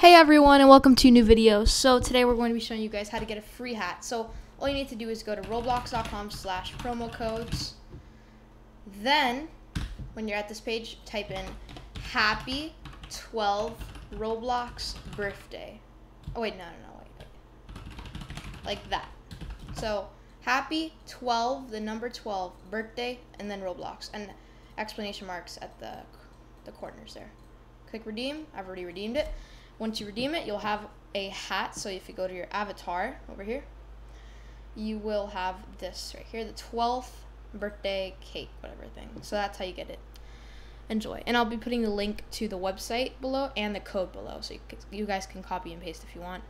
Hey everyone, and welcome to a new video. So today we're going to be showing you guys how to get a free hat. So all you need to do is go to roblox.com/promocodes. Then when you're at this page, type in happy 12 Roblox birthday. Oh wait, no, wait. Like that. So happy 12, the number 12, birthday, and then Roblox, and explanation marks at the corners there. Click redeem. I've already redeemed it. Once you redeem it, you'll have a hat. So if you go to your avatar over here, you will have this right here, the 12th birthday cake, whatever thing. So that's how you get it. Enjoy. And I'll be putting the link to the website below and the code below, so you guys can copy and paste if you want.